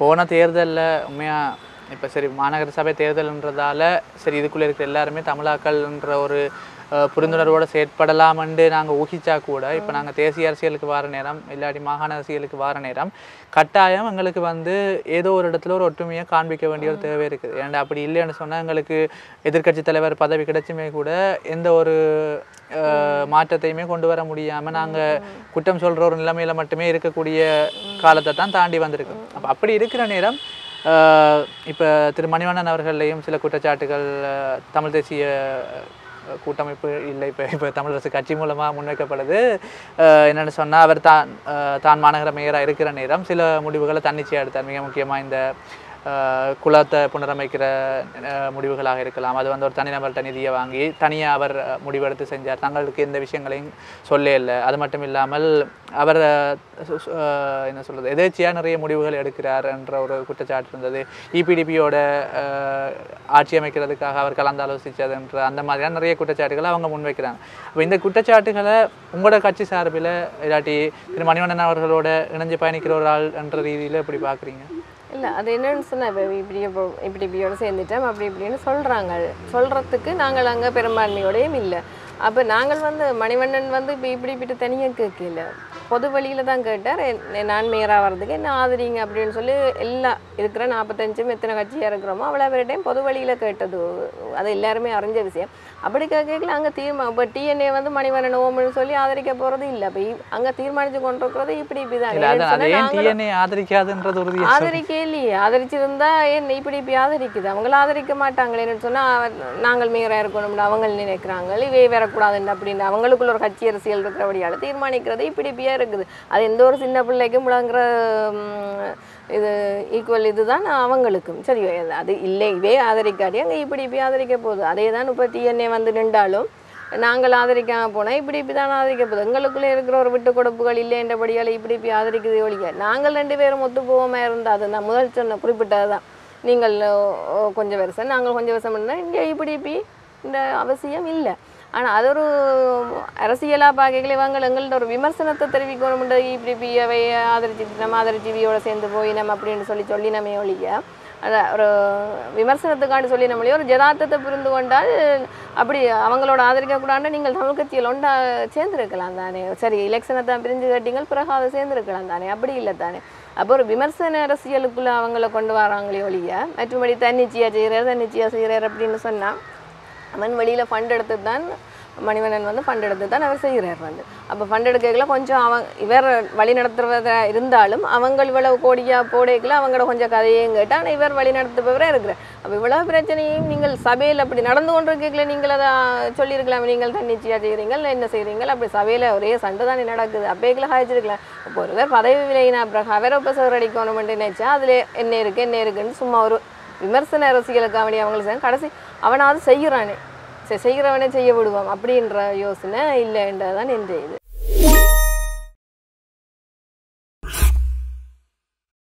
போன தேர்தலில் உண்மையாக இப்போ சரி மாநகர சபை தேர்தல்ன்றதால சரி இதுக்குள்ளே இருக்கிற எல்லாருமே தமிழாக்கள்ன்ற ஒரு புரிந்துணர்வோடு செயற்படலாம்னு நாங்கள் ஊகிச்சா கூட இப்போ நாங்கள் தேசிய அரசியலுக்கு வார நேரம் இல்லாட்டி மாகாண அரசியலுக்கு வார நேரம் கட்டாயம் எங்களுக்கு வந்து ஏதோ ஒரு இடத்துல ஒரு ஒற்றுமையை காண்பிக்க வேண்டிய ஒரு தேவை இருக்குது. ஏன்னா அப்படி இல்லைன்னு சொன்னால் எங்களுக்கு எதிர்கட்சி தலைவர் பதவி கிடைச்சுமே கூட எந்த ஒரு மாற்றத்தையுமே கொண்டு வர முடியாமல் நாங்கள் குற்றம் சொல்கிற ஒரு நிலைமையில் மட்டுமே இருக்கக்கூடிய காலத்தை தான் தாண்டி வந்திருக்கோம். அப்போ அப்படி இருக்கிற நேரம் இப்போ திரு மணிவண்ணன் அவர்களையும் சில குற்றச்சாட்டுகள் தமிழ் தேசிய கூட்டமைப்பு இல்லை இப்போ இப்போ தமிழரசு கட்சி மூலமாக முன்வைக்கப்படுது. என்னென்னு சொன்னால் அவர் தான் மாநகர மேயராக இருக்கிற நேரம் சில முடிவுகளை தன்னிச்சையாக எடுத்தார். மிக முக்கியமாக இந்த குலத்தை புனரமைக்கிற முடிவுகளாக இருக்கலாம், அது வந்து ஒரு தனிநபர்கிட்ட நிதியை வாங்கி தனியாக அவர் முடிவெடுத்து செஞ்சார். தங்களுக்கு எந்த விஷயங்களையும் சொல்ல இல்லை. அது மட்டும் இல்லாமல் அவர் என்ன சொல்கிறது எதேச்சியாக நிறைய முடிவுகள் எடுக்கிறார் என்ற ஒரு குற்றச்சாட்டு இருந்தது. இபிடிபியோட ஆட்சி அமைக்கிறதுக்காக அவர் கலந்தாலோசித்ததுன்ற அந்த மாதிரியான நிறைய குற்றச்சாட்டுகளை அவங்க முன்வைக்கிறாங்க. அப்போ இந்த குற்றச்சாட்டுகளை உங்களோட கட்சி சார்பில் இல்லாட்டி திரு மணிவண்ணன் அவர்களோட இணைஞ்சு பயணிக்கிற ஒரு ஆள் என்ற ரீதியில் எப்படி பார்க்குறீங்க? இல்லை, அது என்னென்னு சொன்னால் இப்போ இப்படி இப்படியோடு சேர்ந்துட்டோம் அப்படி இப்படின்னு சொல்கிறதுக்கு நாங்கள் அங்கே பெரும்பான்மையோடையும் இல்லை. அப்போ நாங்கள் வந்து மணிவண்ணன் வந்து இப்போ இப்படி இப்படி தனியாக கேட்கல, பொது வழியில் தான் கேட்டார். நான் மேயராக வர்றதுக்கு என்ன ஆதரிங்க அப்படின்னு சொல்லி எல்லாம் இருக்கிற 45 எத்தனை கட்சியாக இருக்கிறோமோ அவ்வளோ பேர் டைம் பொது வழியில் கேட்டது, அது எல்லாருமே அறிஞ்ச விஷயம். அப்படி கேட்கல அங்கே இப்போ டிஎன்ஏ வந்து மணிவண்ணன் ஓம்னு சொல்லி ஆதரிக்க போகிறது இல்லை. இப்போ அங்கே தீர்மானித்து கொண்டு இருக்கிறது இப்படி இப்படி தான் ஆதரிக்க இல்லையே. ஆதரிச்சிருந்தா ஏன் இப்படி இப்படி ஆதரிக்குது? அவங்கள ஆதரிக்க மாட்டாங்களேன்னு சொன்னால் நாங்கள் மேயராக இருக்கணும்னு அவங்க நினைக்கிறாங்க, இவே வரக்கூடாதுன்னு அப்படின்னு அவங்களுக்குள்ள ஒரு கட்சி அரசியல் இருக்கிறபடியால் தீர்மானிக்கிறது இப்படி இப்படியா இருக்குது. அது எந்த ஒரு சின்ன பிள்ளைக்கும் முழங்குற இது ஈக்குவல் இதுதான் அவங்களுக்கும் சரி. அது இல்லை இவே ஆதரிக்காட்டி அங்கே இப்படி இப்படி ஆதரிக்க போகுது. அதே தான் இப்போ டிஎன்ஏ வந்து நின்றாலும் நாங்கள் ஆதரிக்காமல் போனால் இப்படி இப்படி தான் ஆதரிக்க போகுது. எங்களுக்குள்ளே இருக்கிற ஒரு விட்டு கொடுப்புகள் இல்லைன்றபடியால் இப்படி இப்படி ஆதரிக்குது ஒழிக்க. நாங்கள் 2 பேரும் ஒத்து போகாமல் இருந்தால் அது நான் முதல் சொன்ன குறிப்பிட்டது தான், நீங்கள் கொஞ்சம் வருஷம் நாங்கள் கொஞ்சம் வருஷம் இருந்தால் இங்கே இப்படி இப்படி இந்த அவசியம் இல்லை. ஆனால் அது ஒரு அரசியலாக பார்க்கல இவங்க எங்கள்கிட்ட ஒரு விமர்சனத்தை தெரிவிக்கணும்ன்ற இப்படி பிவை ஆதரிச்சு நம்ம ஆதரிச்சிவியோட சேர்ந்து போய் நம்ம அப்படின்னு சொல்லி நம்ம ஒழிய அதை ஒரு விமர்சனத்துக்காண்டி சொல்லி நம்மளே ஒரு ஜதார்த்தத்தை புரிந்து கொண்டால் அப்படி அவங்களோட ஆதரிக்கக்கூடாது. நீங்கள் தமிழ் கட்சியில் ஒன்றா சேர்ந்துருக்கலாம் தானே, சரி எலெக்ஷனை தான் பிரிஞ்சு கேட்டீங்க பிறகு அதை சேர்ந்துருக்கலாம் தானே, அப்படி இல்லை தானே. அப்போ ஒரு விமர்சன அரசியலுக்குள்ளே அவங்கள கொண்டு வராங்களே ஒழிய மற்றபடி தன்னிச்சையாக செய்கிறார் அப்படின்னு சொன்னால் அவன் வெளியில் ஃபண்ட் எடுத்து தான் மணிவண்ணன் வந்து ஃபண்ட் எடுத்து தான் அவர் செய்கிறார் வந்து. அப்போ ஃபண்ட் எடுக்கல கொஞ்சம் இவர் வழி நடத்துறத இருந்தாலும் அவங்க இவ்வளவு கோடியாக போடையில அவங்களோட கொஞ்சம் கதையும் கேட்டால் ஆனால் இவர் வழி நடத்துபவராக இருக்கிறார். அப்போ இவ்வளோ பிரச்சனையும் நீங்கள் சபையில் அப்படி நடந்து கொண்டு இருக்கீங்களே, நீங்கள் அதை சொல்லியிருக்கலாம் நீங்கள் தன்னிச்சையாக செய்கிறீங்க இல்லை என்ன செய்கிறீங்க, அப்படி சபையில் ஒரே சண்டை தானே நடக்குது. அப்போ இக்கெல்லாம் காய்ச்சிருக்கலாம். இப்போ ஒருவர் பதவி விலகினா அப்புறம் அவரை இப்போ சோரடிக்கணும்னு நினச்சா அதில் என்ன இருக்குன்னு சும்மா ஒரு விமர்சன அரசியலுக்கு அவனே அவங்களுக்கு கடைசி அவனாவது செய்கிறானே செய்கிறவனே செய்ய விடுவான் அப்படின்ற யோசனை இல்லைன்றதான் என்ற இது.